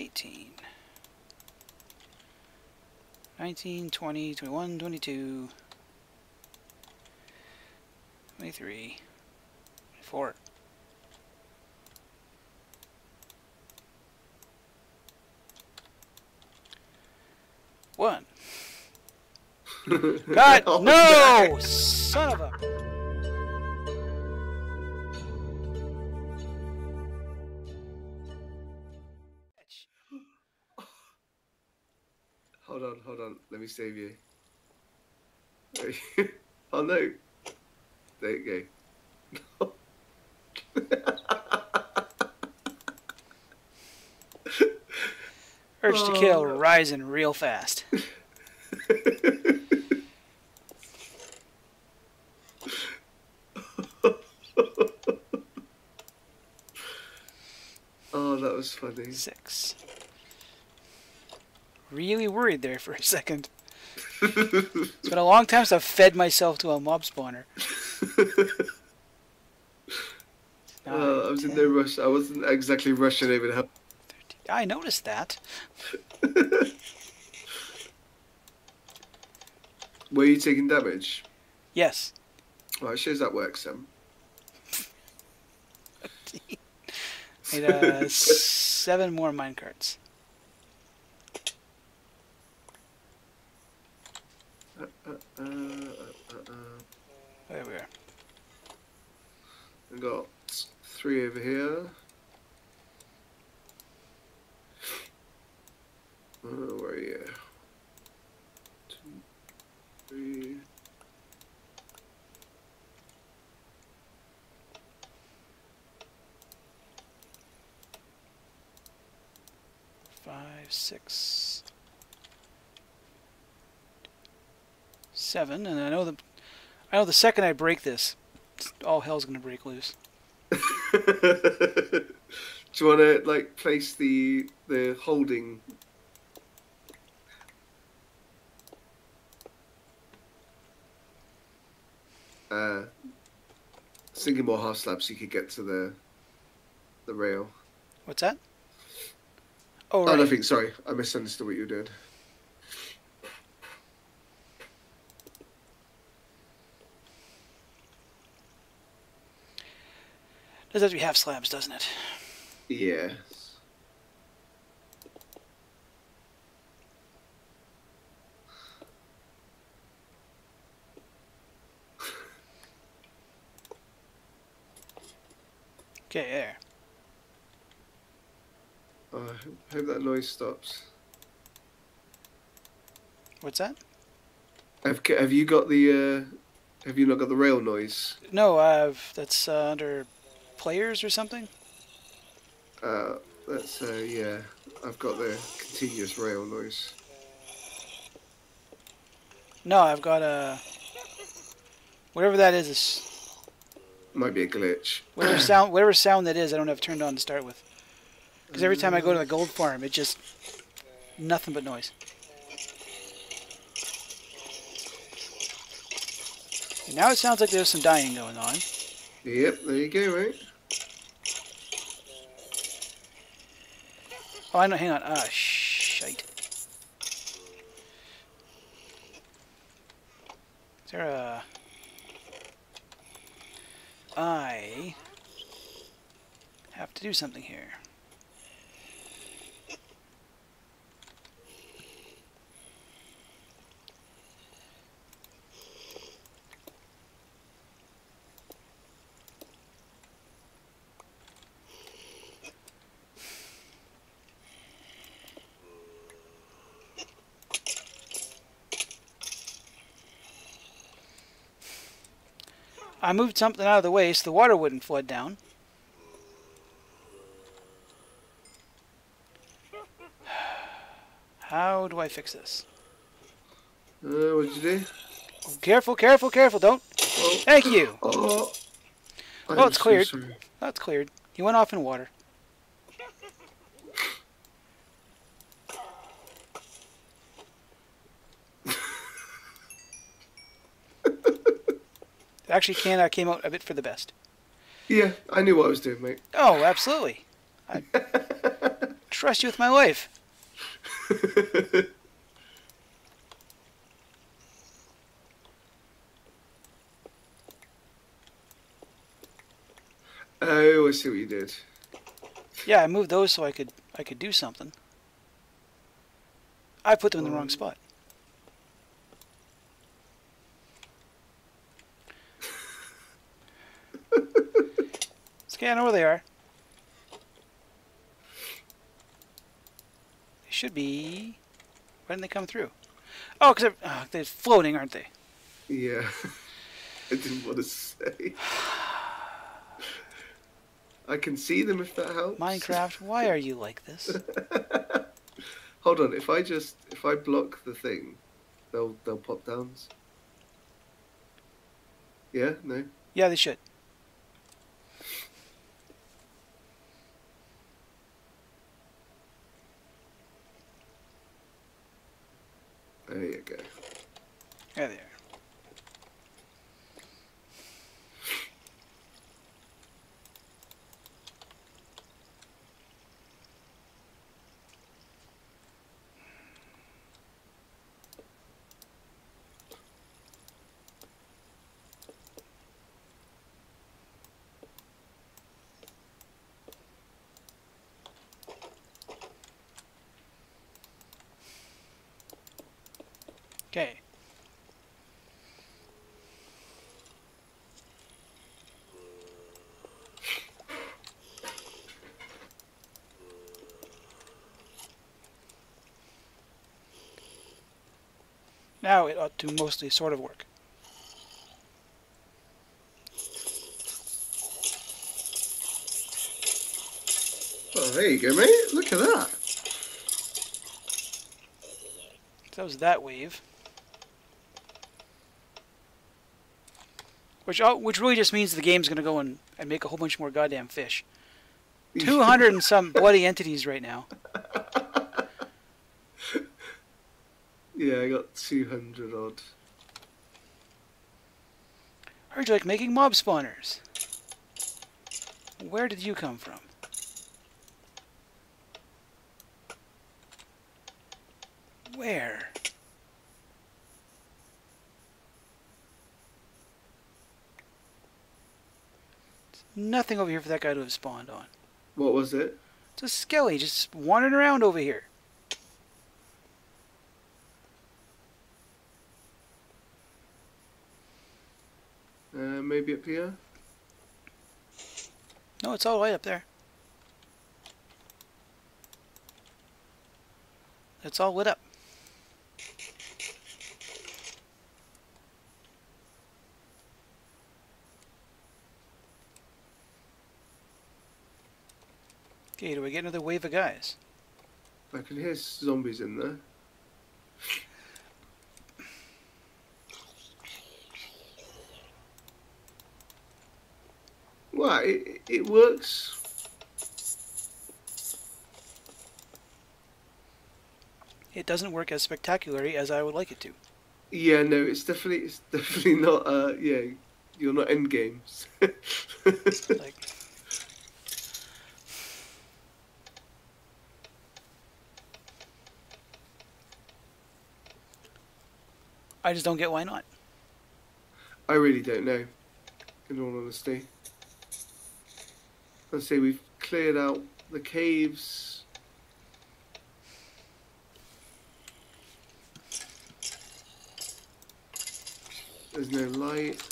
18, 19, 20, 21, 22, 23, 24. One. God, no! No! Son of a... Hold on, hold on. Let me save you. Oh no! There you go. Urge to kill rising real fast. Oh, that was funny. 6. Really worried there for a second. It's been a long time since I've fed myself to a mob spawner. I was in no rush. I wasn't exactly rushing even up. I noticed that. Were you taking damage? Yes. Well, it shows that works, Sam. Need 7 more minecarts. There we are. We've got 3 over here. Where are you? 2, 3. Five, 6, 7, and I know the second I break this, all hell's gonna break loose. Do you wanna like place the holding? Sinking more half slabs so you could get to the rail. What's that? Oh, right. Oh, nothing. Sorry, I misunderstood what you did. Does have to be half slabs, doesn't it? Yeah. Okay, there. I hope that noise stops. What's that? Have you got the? Have you not got the rail noise? No, I've. That's under players or something. That's yeah. I've got the continuous rail noise. No, I've got a. Whatever that is. Might be a glitch. Whatever sound that is, I don't have turned on to start with. Because every time I go to the gold farm, it just nothing but noise. And now it sounds like there's some dying going on. Yep, there you go, right? Oh, I know. Hang on. Ah, shite. Is there a? I have to do something here. I moved something out of the way so the water wouldn't flood down. How do I fix this? What'd you do? Oh, careful, careful, careful. Don't. Oh. Thank you. Oh, well, it's cleared. So that's cleared. He went off in water. Actually, Canada came out a bit for the best. Yeah, I knew what I was doing, mate. Oh, absolutely. I trust you with my life. Oh, I see what you did. Yeah, I moved those so I could do something. I put them in the wrong spot. It's okay, I know where they are. They should be... Why didn't they come through? Oh, because they're floating, aren't they? Yeah. I didn't want to say. I can see them if that helps. Minecraft, why are you like this? Hold on, if I block the thing, they'll pop down. Yeah, no. Yeah, they should. There you go. There they are. Okay. Now it ought to mostly sort of work. Oh, there you go, mate. Look at that. That was that wave. Which really just means the game's going to go and make a whole bunch more goddamn fish. 200 and some bloody entities right now. Yeah, I got 200 odd. Heard you like making mob spawners. Where did you come from? Where? Nothing over here for that guy to have spawned on. What was it? It's a skelly just wandering around over here. Maybe up here? No, it's all the way up there. It's all lit up. Okay, do we get another wave of guys? I can hear zombies in there. Well, it works. It doesn't work as spectacularly as I would like it to. Yeah, no, it's definitely not. Yeah, you're not end games. Like. I just don't get why not. I really don't know, in all honesty. Let's see, we've cleared out the caves. There's no light.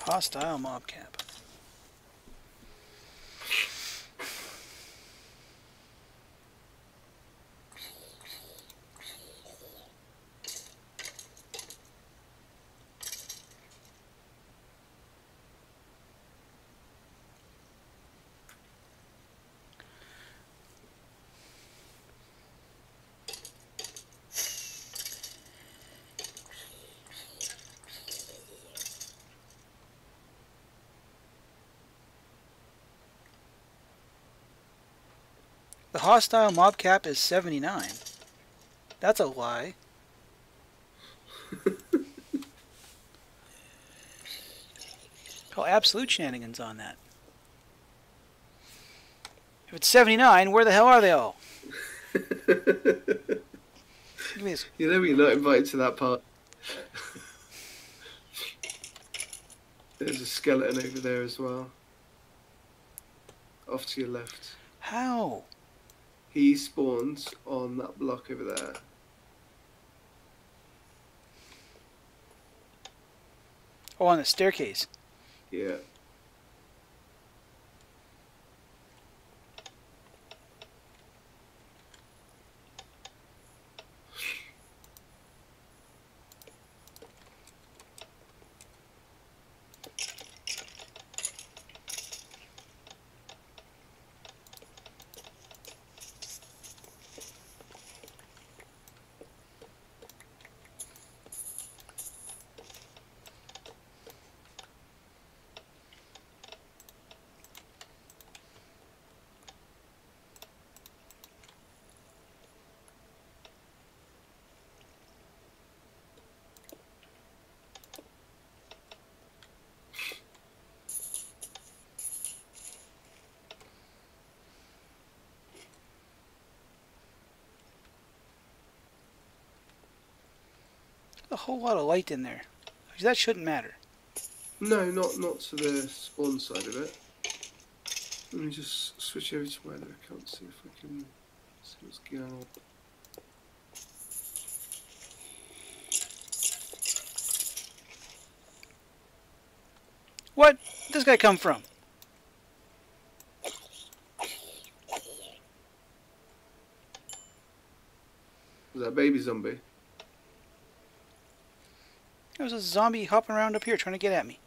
Hostile mob camp. The hostile mob cap is 79. That's a lie. Call absolute shenanigans on that. If it's 79, where the hell are they all? Give me this. You know we're not invited to that part. There's a skeleton over there as well. Off to your left. How? He spawns on that block over there. Oh, on the staircase. Yeah. A whole lot of light in there. That shouldn't matter. No, not to the spawn side of it. Let me just switch over to my other account, see if I can see what's going on. What? Where'd this guy come from? Was that a baby zombie? There's a zombie hopping around up here trying to get at me.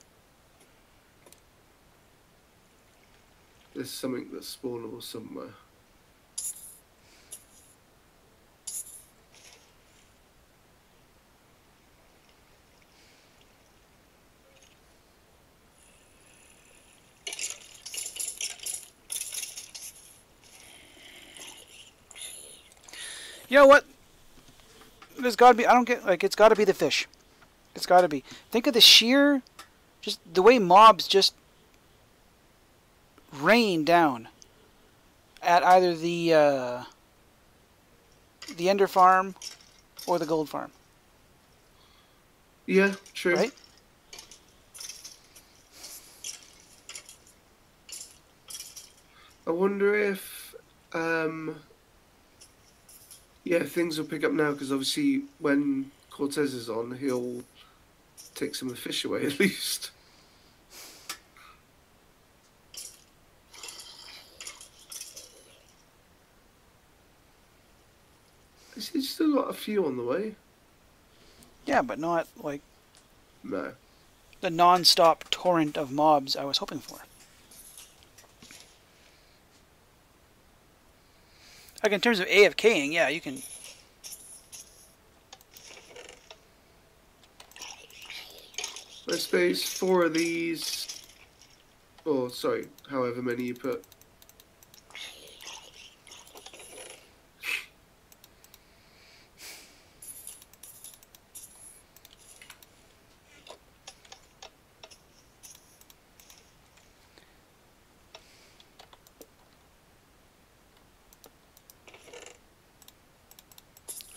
There's something that's spawnable somewhere. You know what? There's gotta be, I don't get, like, it's gotta be the fish. It's got to be. Think of the sheer, just the way mobs just rain down at either the Ender Farm or the Gold Farm. Yeah, true. Right? I wonder if yeah, things will pick up now because obviously when Cortez is on, he'll take some of the fish away at least. He's still got a few on the way. Yeah, but not like no the non-stop torrent of mobs I was hoping for. Like in terms of AFKing, yeah, you can. I suppose 4 of these, or sorry, however many you put.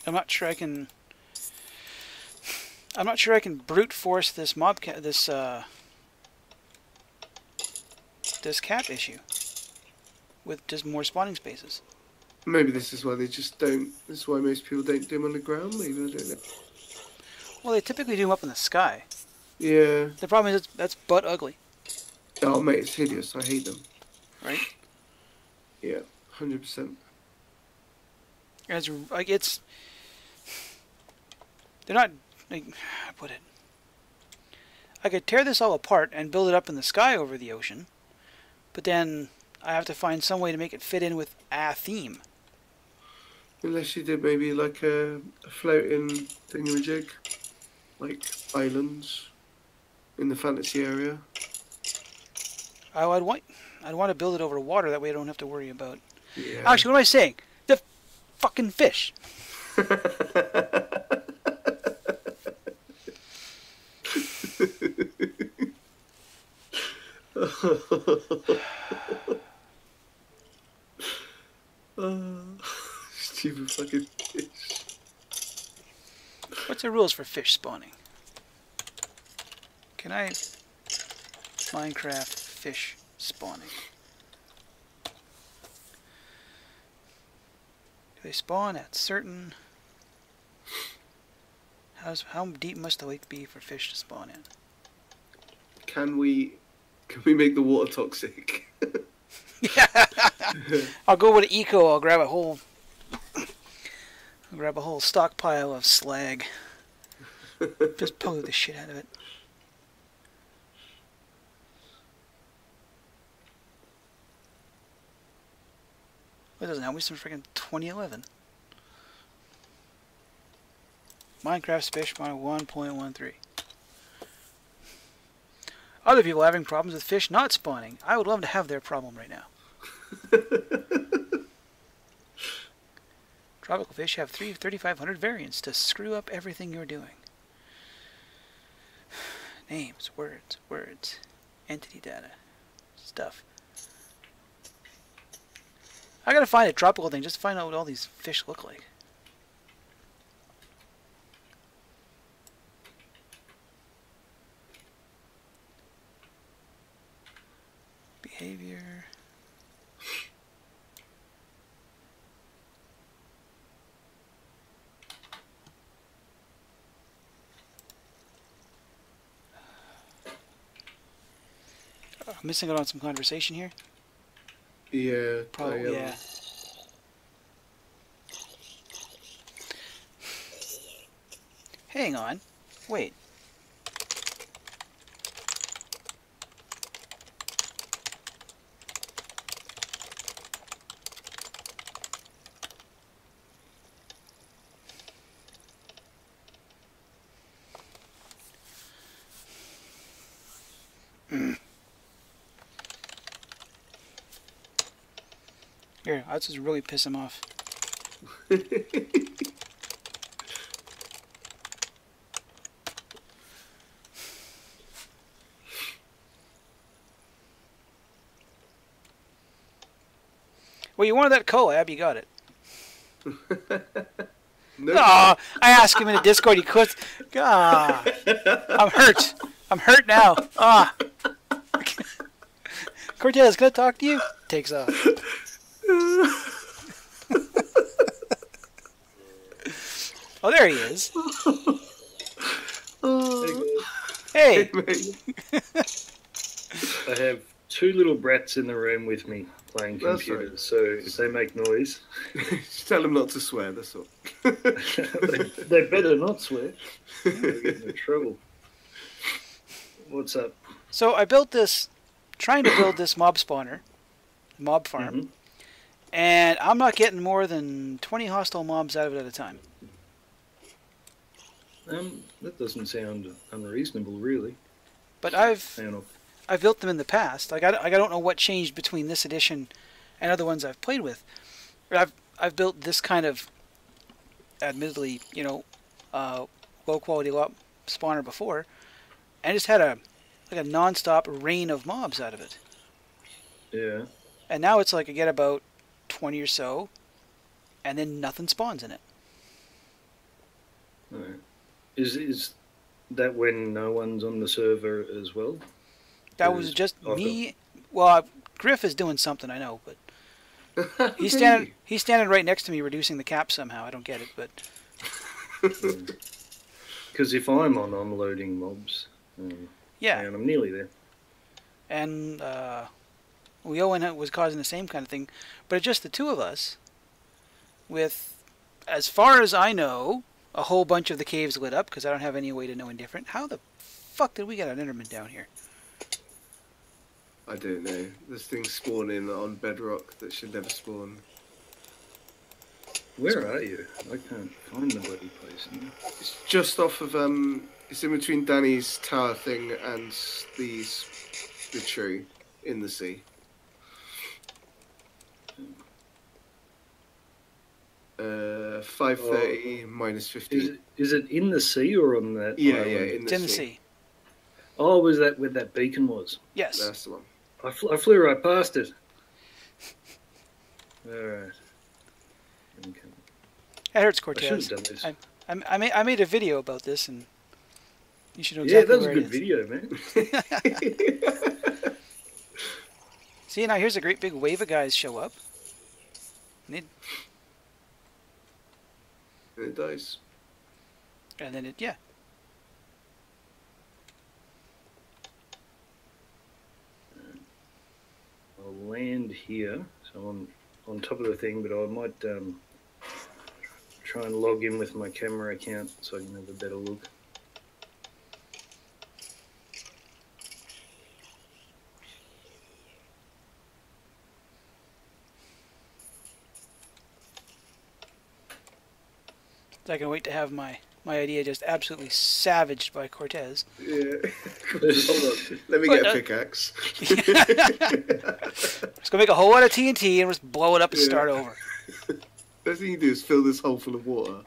I'm not sure I can brute force this this cap issue with just more spawning spaces. Maybe this is why they just don't. This is why most people don't do them on the ground. Maybe I don't know. Well, they typically do them up in the sky. Yeah. The problem is that's butt ugly. Oh mate, it's hideous. I hate them. Right? Yeah, 100%. It's like it's. They're not. Like, I put it. I could tear this all apart and build it up in the sky over the ocean, but then I have to find some way to make it fit in with a theme. Unless you did maybe like a floating thingamajig, like islands in the fantasy area. Oh, I'd want to build it over water. That way I don't have to worry about. Yeah. Actually, what am I saying? The fucking fish. Stupid fucking fish. What's the rules for fish spawning? Can I Minecraft fish spawning? Do they spawn at certain... How deep must the lake be for fish to spawn in? Can we make the water toxic? Yeah. I'll go with eco. I'll grab a whole stockpile of slag. Just pollute the shit out of it. It doesn't help me. Some freaking 2011. Minecraft fish by 1.13. Other people having problems with fish not spawning. I would love to have their problem right now. Tropical fish have 3,500 variants to screw up everything you're doing. Names, words, entity data, stuff. I gotta find a tropical thing just to find out what all these fish look like. Behavior. I'm missing out on some conversation here. Yeah, probably. Yeah. Hang on. Wait. Here, I'll just really piss him off. Well, you wanted that collab, you got it. No. Aw, I asked him in the Discord, he quit. Ah, I'm hurt. I'm hurt now. Ah. Cortez, can I talk to you? Takes off. Oh, there he is. Hey. Hey. I have two little brats in the room with me playing computers, right. So if they make noise... Tell them not to swear, that's all. they better not swear. They'll get into trouble. What's up? So I built this... Trying to build this mob spawner, mob farm, and I'm not getting more than 20 hostile mobs out of it at a time. That doesn't sound unreasonable, really. But I've built them in the past. Like I don't know what changed between this edition and other ones I've played with. I've built this kind of, admittedly, you know, low quality spawner before, and just had a non-stop rain of mobs out of it. Yeah. And now it's like I get about 20 or so, and then nothing spawns in it. All right. Is that when no one's on the server as well? That was just me. Well, Griff is doing something, I know, but he's standing right next to me, reducing the cap somehow. I don't get it, but because if I'm on, I'm loading mobs. Yeah, and I'm nearly there. And Leowen was causing the same kind of thing, but it's just the two of us. With, as far as I know, a whole bunch of the caves lit up because I don't have any way to know indifferent. How the fuck did we get an Enderman down here? I don't know. There's things spawning on bedrock that should never spawn. Where are you? I can't find the bloody place. It's just off of It's in between Danny's tower thing and the tree in the sea. -15. Is it in the sea or on that? Yeah, island? Yeah, it's in the sea. Oh, was that where that beacon was? Yes, that's the one. I flew right past it. All right. That hurts, Cortez. I made a video about this, and you should know exactly where it is. Yeah, that was a good video, man. See, now here's a great big wave of guys show up. And it dies. And then it, yeah. I'll land here, so I'm on top of the thing, but I might try and log in with my camera account so I can have a better look. I can wait to have my idea just absolutely savaged by Cortez. Yeah. Hold on. Let me get a pickaxe. Just gonna make a whole lot of TNT and just blow it up and start over. Best thing you do is fill this hole full of water.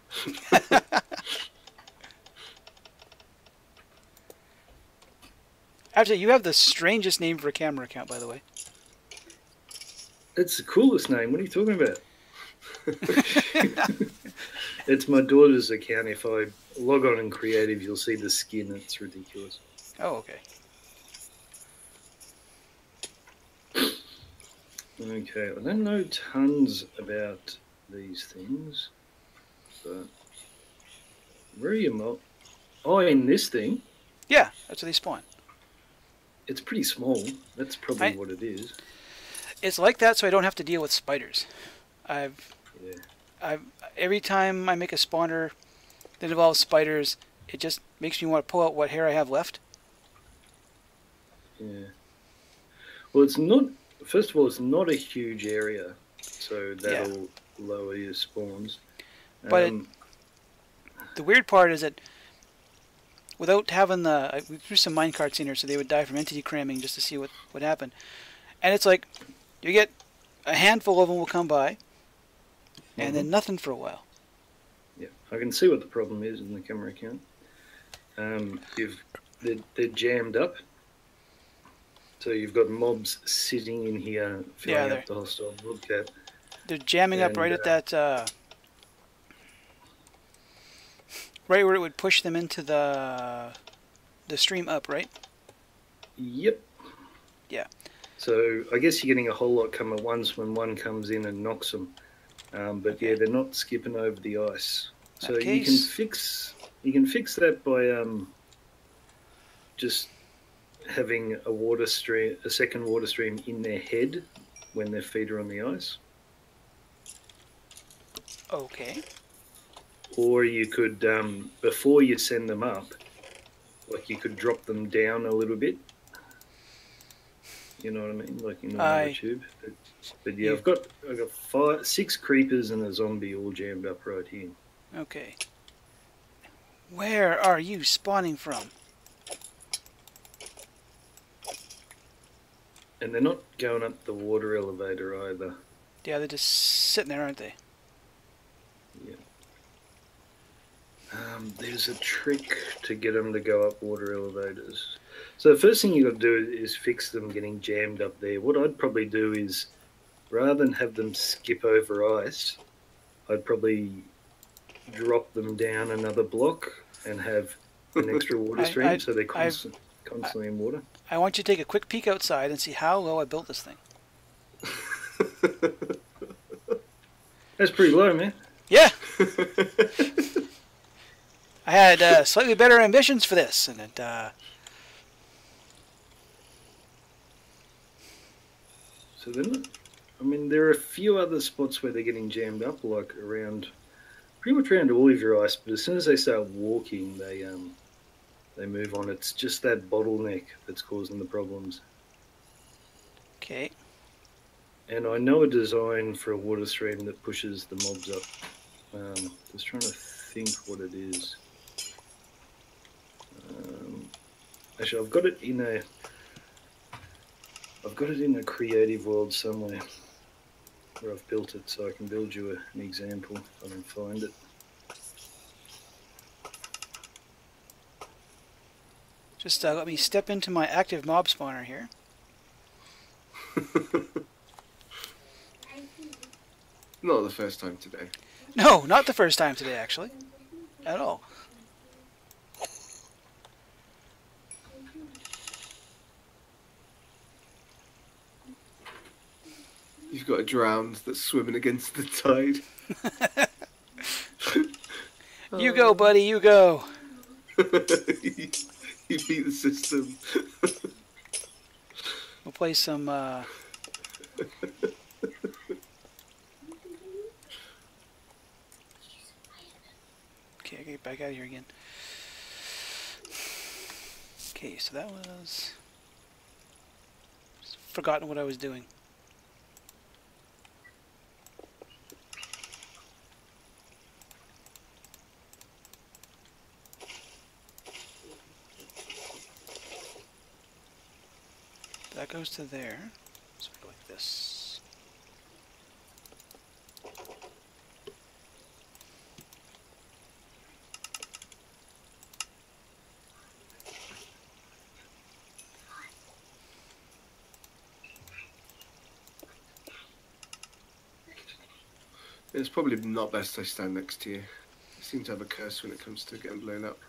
Actually, you have the strangest name for a camera account, by the way. It's the coolest name. What are you talking about? It's my daughter's account. If I log on in creative, you'll see the skin. It's ridiculous. Oh, okay. Okay, I don't know tons about these things, but where are you, Mo? Oh, in this thing? Yeah, that's where they spawn. It's pretty small. That's probably what it is. It's like that, so I don't have to deal with spiders. Every time I make a spawner that involves spiders, it just makes me want to pull out what hair I have left. Yeah. Well, it's not. First of all, it's not a huge area, so that'll lower your spawns. But the weird part is that without having the, we threw some minecarts in here, so they would die from entity cramming just to see what would happen. And it's like you get a handful of them will come by. And then nothing for a while. Yeah, I can see what the problem is in the camera account. They're jammed up. So you've got mobs sitting in here, filling up the hostile mobcat. They're jamming up right at that... right where it would push them into the stream up, right? Yep. Yeah. So I guess you're getting a whole lot come at once when one comes in and knocks them. Yeah, they're not skipping over the ice. So you can fix that by just having a water stream, a second water stream in their head when their feet are on the ice. Okay. Or you could before you send them up, like you could drop them down a little bit. You know what I mean? Like in the tube. But yeah, I've got 5, 6 creepers and a zombie all jammed up right here. Okay. Where are you spawning from? And they're not going up the water elevator either. Yeah, they're just sitting there, aren't they? Yeah. There's a trick to get them to go up water elevators. So the first thing you've got to do is fix them getting jammed up there. What I'd probably do is, rather than have them skip over ice, I'd probably drop them down another block and have an extra water stream so they're constantly in water. I want you to take a quick peek outside and see how low I built this thing. That's pretty low, man. Yeah. I had slightly better ambitions for this, and it... So then, I mean, there are a few other spots where they're getting jammed up, like around, pretty much around all of your ice. But as soon as they start walking, they move on. It's just that bottleneck that's causing the problems. Okay. And I know a design for a water stream that pushes the mobs up. Just trying to think what it is. Actually, I've got it in a. I've got it in a creative world somewhere where I've built it, so I can build you an example if I can find it. Just let me step into my active mob spawner here. Not the first time today. No, not the first time today, actually. At all. You've got a drowned that's swimming against the tide. You go, buddy, you go. You beat the system. We'll play some... Okay, I gotta get back out of here again. Okay, so that was... Just forgotten what I was doing. That goes to there, so I go like this. It's probably not best I stand next to you. You seem to have a curse when it comes to getting blown up.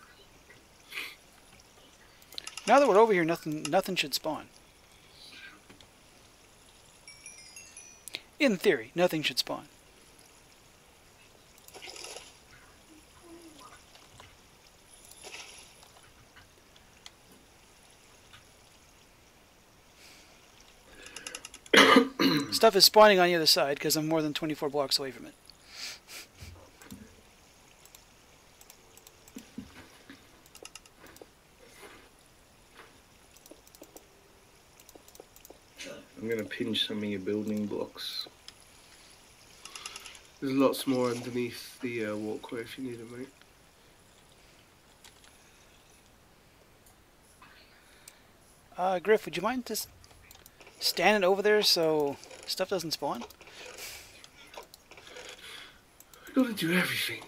Now that we're over here, nothing should spawn. In theory, nothing should spawn. Stuff is spawning on the other side because I'm more than 24 blocks away from it. I'm going to pinch some of your building blocks. There's lots more underneath the walkway if you need them, mate. Griff, would you mind just standing over there so stuff doesn't spawn? I've got to do everything.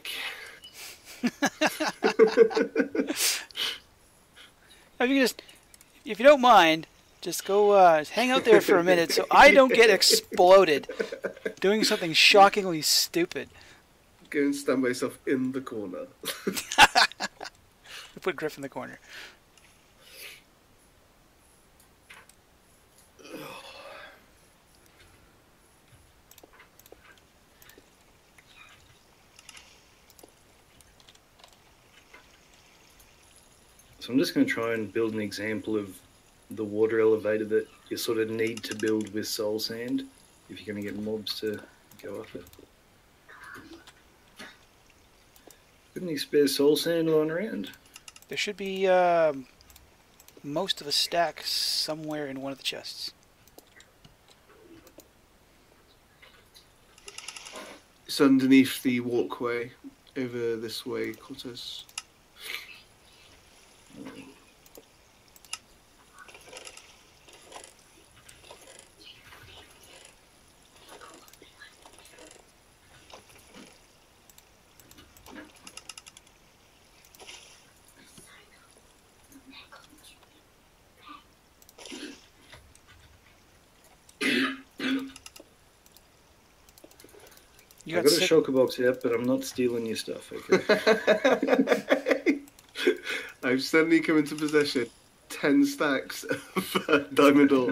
If you just, if you don't mind, just go hang out there for a minute so I don't get exploded doing something shockingly stupid. Go and stand myself in the corner. We put Griff in the corner. So I'm just going to try and build an example of the water elevator that you sort of need to build with soul sand if you're going to get mobs to go up it. Couldn't you spare soul sand lying around? There should be most of a stack somewhere in one of the chests. It's underneath the walkway over this way, Cortez. I got a shulker box yet, but I'm not stealing your stuff, okay? I've suddenly come into possession 10 stacks of diamond ore.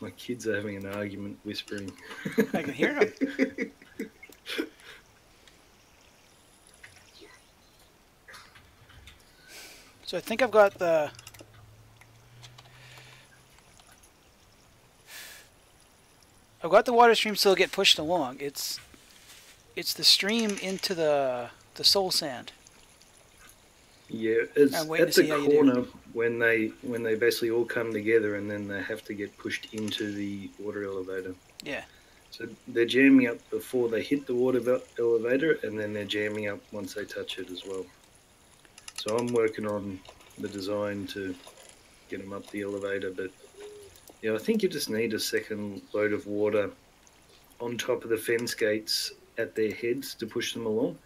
My kids are having an argument whispering. I can hear them. So I think I've got the... I've got the water stream still get pushed along. It's the stream into the soul sand. Yeah, it's at the corner when they basically all come together and then they have to get pushed into the water elevator. Yeah. So they're jamming up before they hit the water elevator and then they're jamming up once they touch it as well. So I'm working on the design to get them up the elevator, but yeah, I think you just need a second load of water on top of the fence gates at their heads to push them along.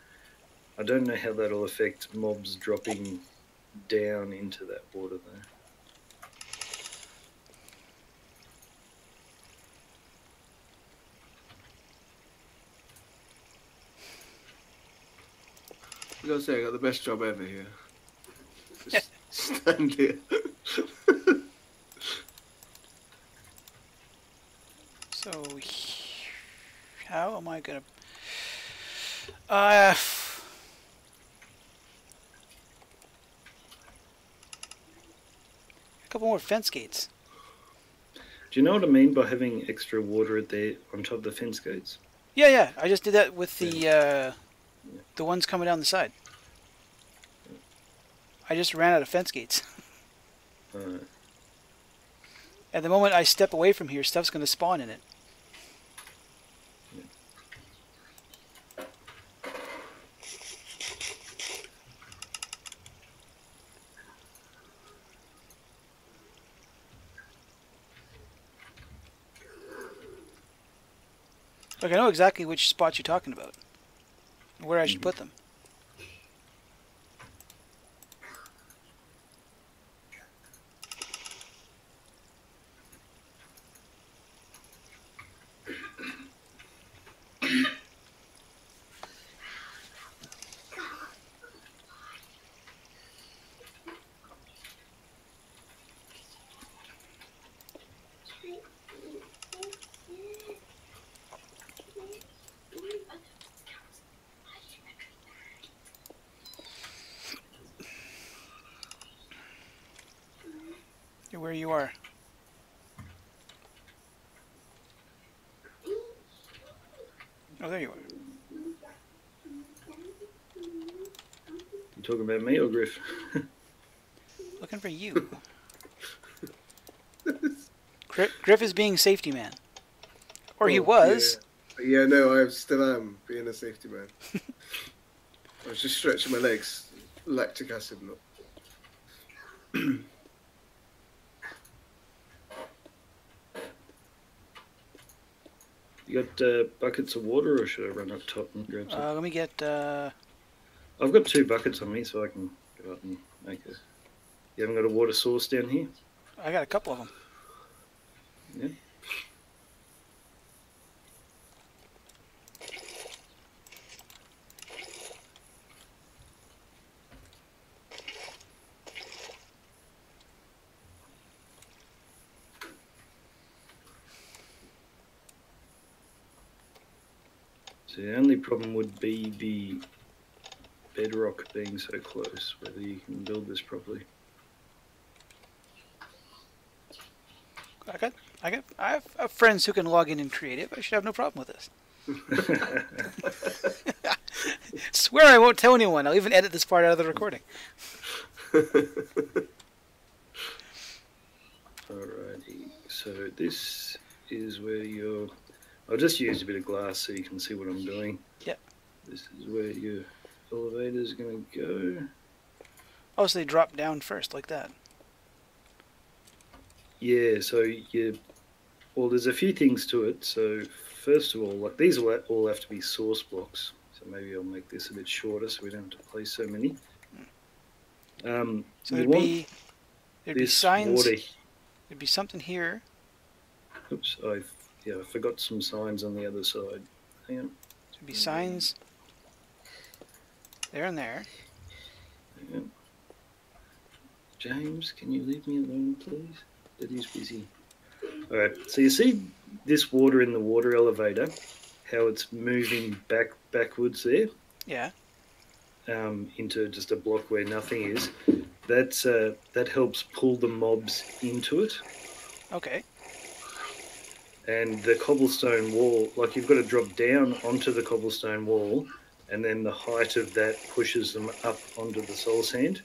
I don't know how that'll affect mobs dropping down into that water though. You gotta say I got the best job ever here. Just stand here. So, how am I gonna? A couple more fence gates. Do you know what I mean by having extra water at the on top of the fence gates? Yeah, yeah. I just did that with the. Yeah. The ones coming down the side. I just ran out of fence gates. Alright. At the moment I step away from here, stuff's going to spawn in it. Yeah. Look, I know exactly which spots you're talking about. Where I should put them. Where you are. Oh, there you are. You talking about me or Griff? Looking for you. Griff is being safety man. Or he was. Yeah, no, I still am being a safety man. I was just stretching my legs. Lactic acid milk. You got buckets of water, or should I run up top and grab some? Let me get... I've got 2 buckets on me, so I can go up and make a... You haven't got a water source down here? I got a couple of them. Yeah. The only problem would be the bedrock being so close, whether you can build this properly. I have friends who can log in and create it, but I should have no problem with this. Swear I won't tell anyone. I'll even edit this part out of the recording. Alrighty, so this is where you're... I'll just use a bit of glass so you can see what I'm doing. Yep. This is where your elevator's going to go. Oh, so they drop down first, like that. Yeah, so you... Well, there's a few things to it. So, first of all, like these will all have to be source blocks. So maybe I'll make this a bit shorter so we don't have to place so many. So there'd be signs. Water. There'd be something here. Oops, yeah, I forgot some signs on the other side. Hang on. There'd be signs there and there. Hang on. James, can you leave me alone, please? Daddy's busy. All right. So you see this water in the water elevator, how it's moving backwards there? Yeah. Into just a block where nothing is. That's that helps pull the mobs into it. Okay. And the cobblestone wall, like you've got to drop down onto the cobblestone wall, and then the height of that pushes them up onto the soul sand.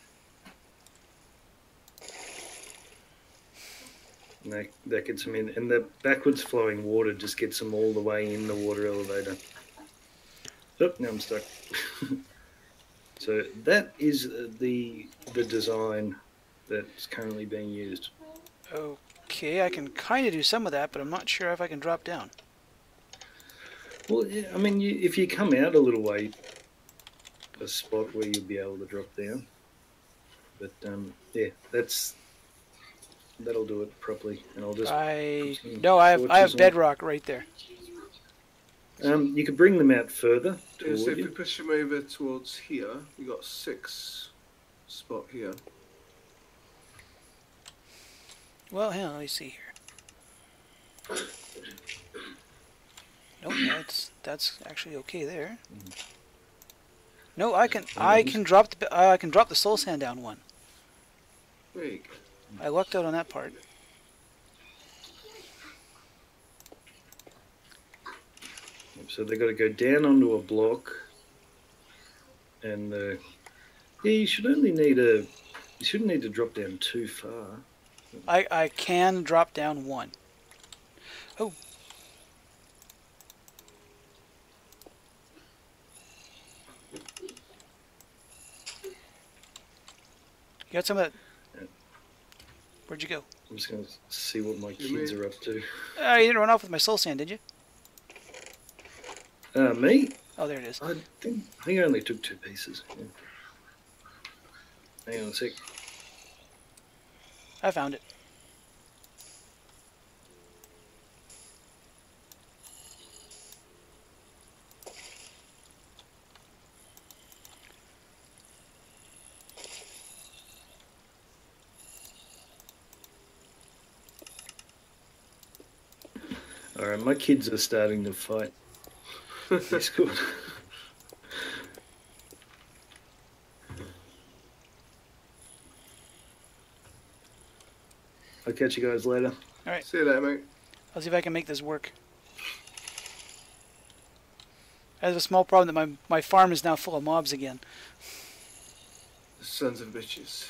And that gets them in. And the backwards flowing water just gets them all the way in the water elevator. Oh, now I'm stuck. So that is the design that's currently being used. Oh. Okay, I can kind of do some of that, but I'm not sure if I can drop down. Well, yeah, I mean, if you come out a little way, I a spot where you'll be able to drop down. But yeah, that'll do it properly. And I'll just I have bedrock right there. You could bring them out further. Yeah, so if you push them over towards here, you got 6 spot here. Well, hang on, let me see here. Nope, that's actually okay there. No, I can drop the soul sand down 1. There you go. I lucked out on that part. So they've got to go down onto a block, and yeah, you should only need you shouldn't need to drop down too far. I can drop down 1. Oh. You got some of that? Yeah. Where'd you go? I'm just going to see what my kids are up to. You didn't run off with my soul sand, did you? Me? Oh, there it is. I think I only took 2 pieces. Yeah. Hang on a sec. I found it. All right, my kids are starting to fight. That's good. I'll catch you guys later. All right. See you later, mate. I'll see if I can make this work. I have a small problem that my farm is now full of mobs again. Sons of bitches.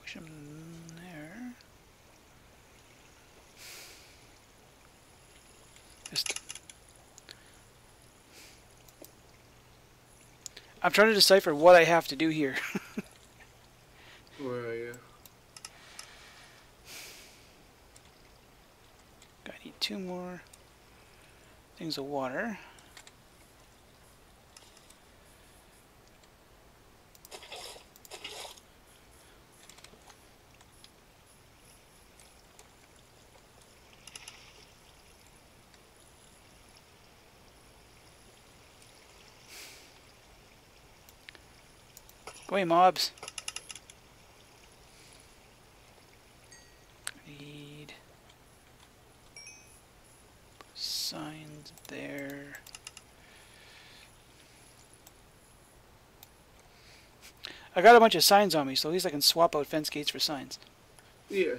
Push him there. I'm trying to decipher what I have to do here. Where are you? I need 2 more things of water. Go away, mobs. There. I got a bunch of signs on me, so at least I can swap out fence gates for signs. Yeah.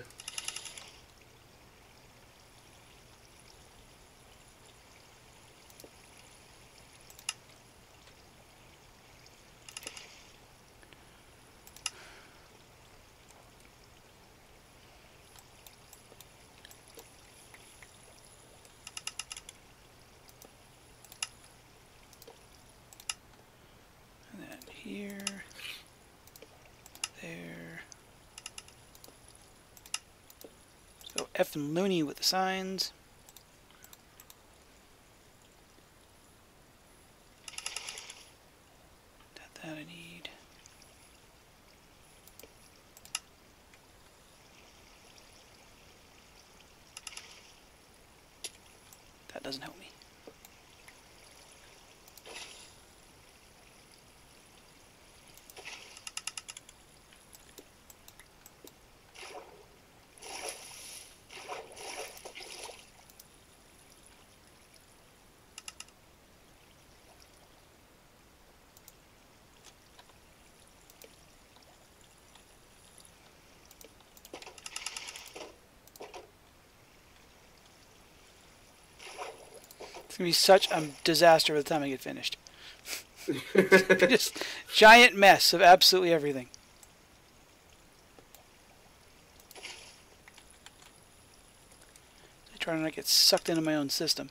Effing loony with the signs. That I need. That doesn't help me. It's going to be such a disaster by the time I get finished. Just giant mess of absolutely everything. I try not to get sucked into my own system.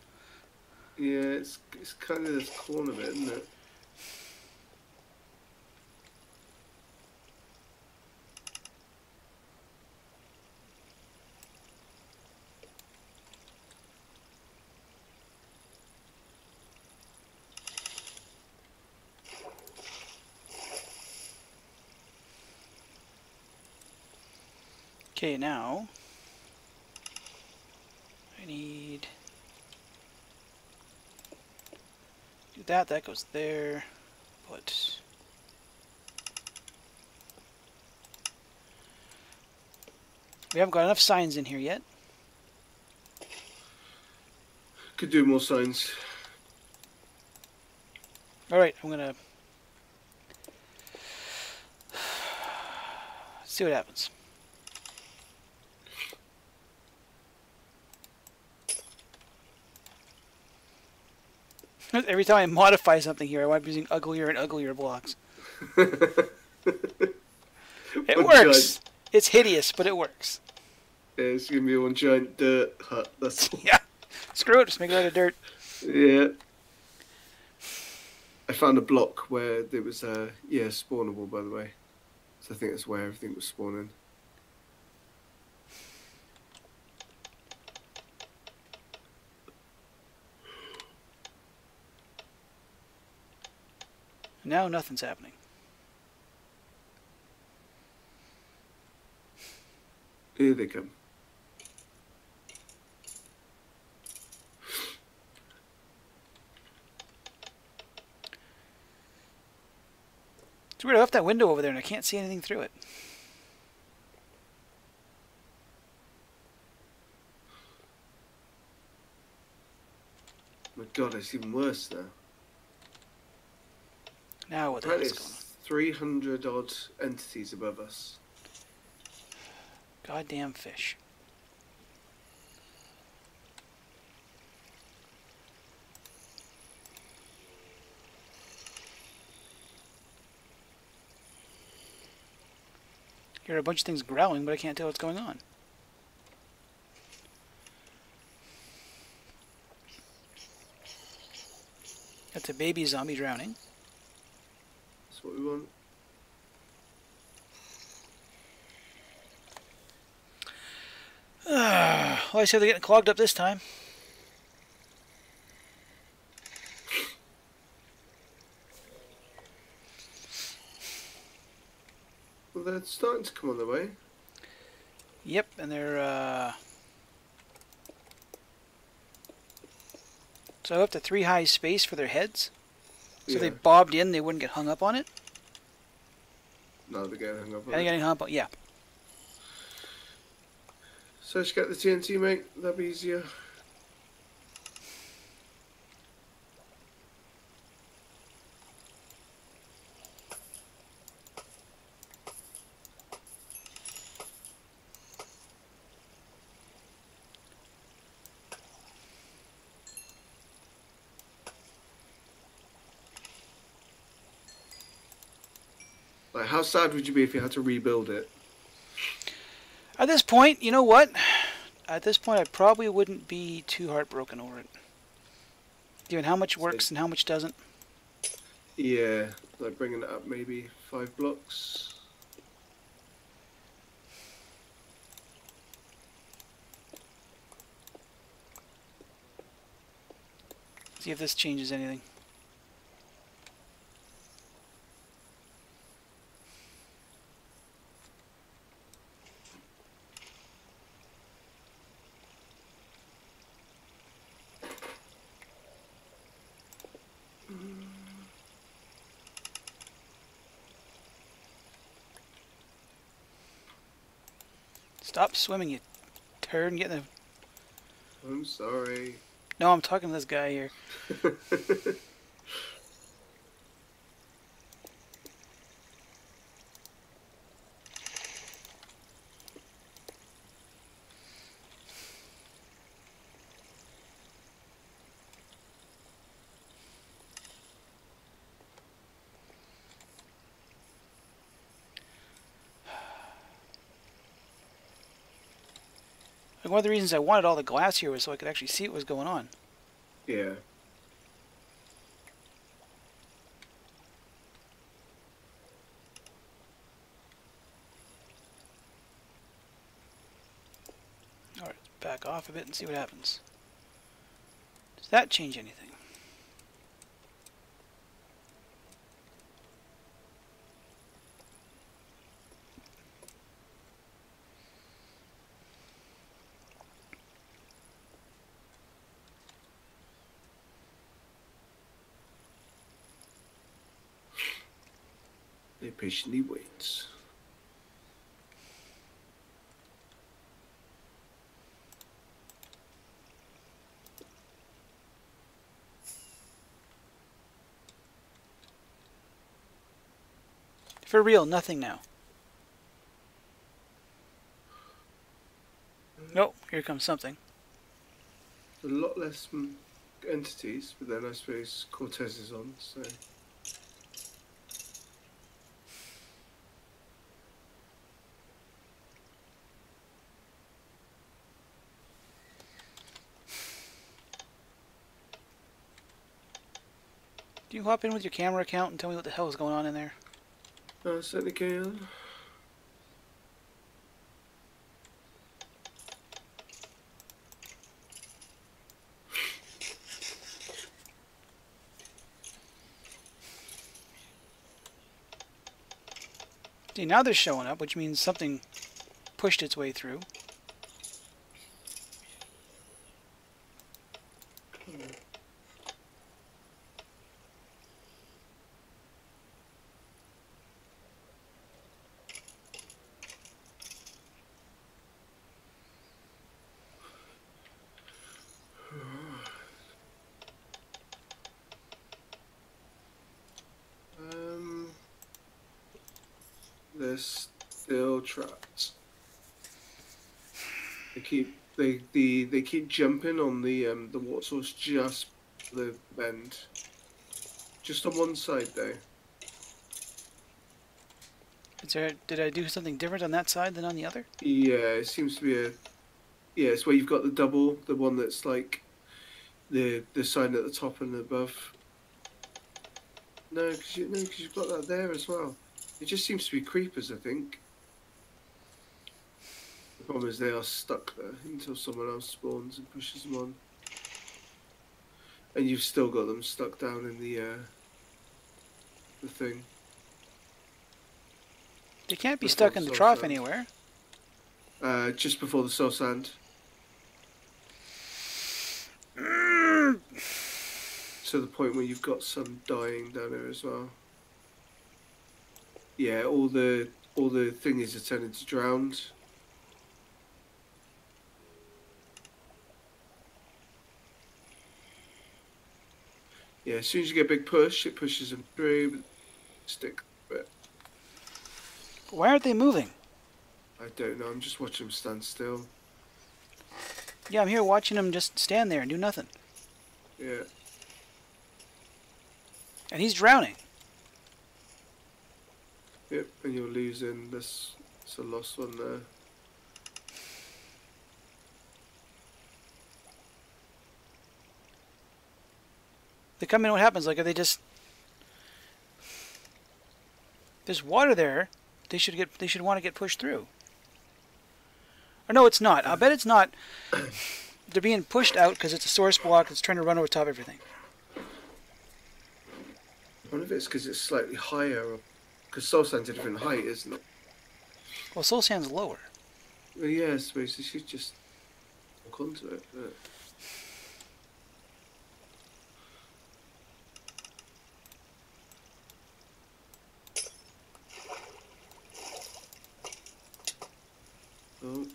Yeah, it's kind of this corner bit, isn't it? Okay, now I need do that. That goes there. Put we haven't got enough signs in here yet. Could do more signs. All right, I'm gonna see what happens. Every time I modify something here, I wind up using uglier and uglier blocks. It works! Giant. It's hideous, but it works. Yeah, it's going to be one giant dirt hut, that's all. Yeah. Screw it, just make it out of dirt. Yeah. I found a block where there was a... Yeah, spawnable, by the way. So I think that's where everything was spawning. Now nothing's happening. Here they come. It's weird, I left that window over there and I can't see anything through it. My God, it's even worse now. Now what the hell is going on? 300 odd entities above us. Goddamn fish. I hear a bunch of things growling, but I can't tell what's going on. That's a baby zombie drowning. What we want. Well, I see they're getting clogged up this time. Well, they're starting to come on the way. Yep, and they're. So up to 3 high space for their heads. So yeah. They bobbed in, they wouldn't get hung up on it? No, they're getting hung up on it. They're getting hung up on it, yeah. So just get the TNT, mate. That'd be easier. How sad would you be if you had to rebuild it? At this point, you know what? At this point, I probably wouldn't be too heartbroken over it. Given how much works and how much doesn't. Yeah, like bringing it up maybe 5 blocks. See if this changes anything. Stop swimming, you turd, and get the... I'm sorry. No, I'm talking to this guy here. Like, one of the reasons I wanted all the glass here was so I could actually see what was going on. Yeah. Alright, back off a bit and see what happens. Does that change anything? They patiently waits. For real, nothing now. Nope, here comes something. A lot less entities, but then I suppose Cortez is on, so... Can you hop in with your camera account and tell me what the hell is going on in there? I certainly can. See, now they're showing up, which means something pushed its way through. Still trapped. They keep jumping on the water source just the bend, just on one side though. Is there, did I do something different on that side than on the other? Yeah, it seems to be a it's where you've got the double, the one that's like the sign at the top and above. No, because you've got that there as well. It just seems to be creepers, I think. The problem is they are stuck there until someone else spawns and pushes them on. And you've still got them stuck down in the thing. They can't be stuck in the trough anywhere. Just before the soul sand. To the point where you've got some dying down there as well. Yeah, all the thingies are turning to drowned. Yeah, as soon as you get a big push, it pushes them through, but stick a bit. Why aren't they moving? I don't know, I'm just watching them stand still. Yeah, I'm here watching them just stand there and do nothing. Yeah. And he's drowning. Yep, and you're losing this. It's a lost one there. They come in, what happens? Like, are they just... There's water there. They should get. They should want to get pushed through. Or no, it's not. I bet it's not. They're being pushed out because it's a source block that's trying to run over top of everything. I wonder if it's because it's slightly higher up. Because soul sand's a different height, isn't it? Well, soul sand's lower. Well, yeah, I suppose you should just walk onto it. But... Oh.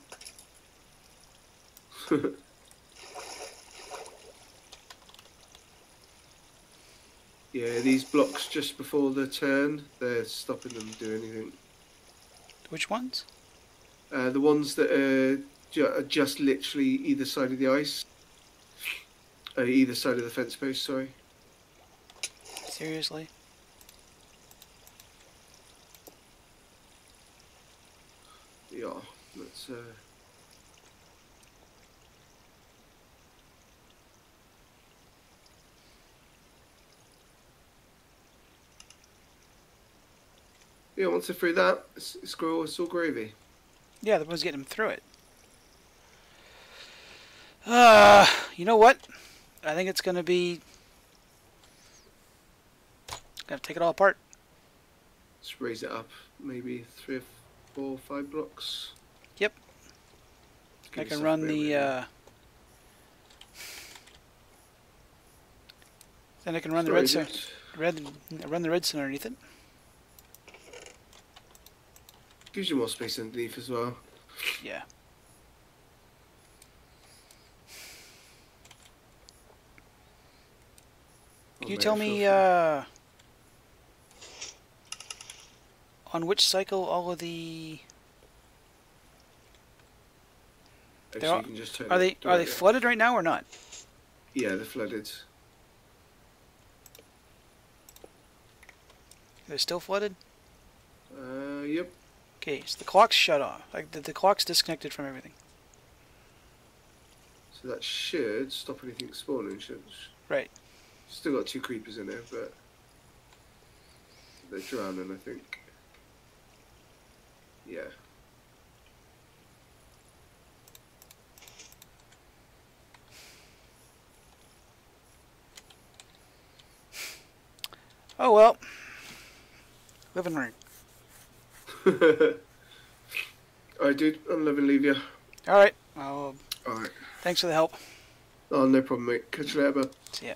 Yeah, these blocks just before the turn, they're stopping them to do anything. Which ones? The ones that are just literally either side of the ice. Either side of the fence post, sorry. Seriously? Yeah, let's... Yeah, once they're through that, it's all groovy. Yeah, the boys getting them through it. You know what? I think it's going to be... Gonna take it all apart. Just raise it up, maybe 3 or 4 or 5 blocks. Yep. I can run the. Then I can run the redstone underneath it. Gives you more space underneath as well. Yeah. Can you tell me? On which cycle all of the... Are they flooded right now or not? Yeah, they're flooded. They're still flooded? Yep. Okay, so the clock's shut off. Like the clock's disconnected from everything. So that should stop anything spawning, shouldn't it? Right. Still got 2 creepers in there, but... They're drowning, I think. Yeah. Oh well. Live and learn. Alright, dude. I'm living, leave ya. Alright. Alright. Thanks for the help. Oh, no problem, mate. Catch you later, bud. See ya.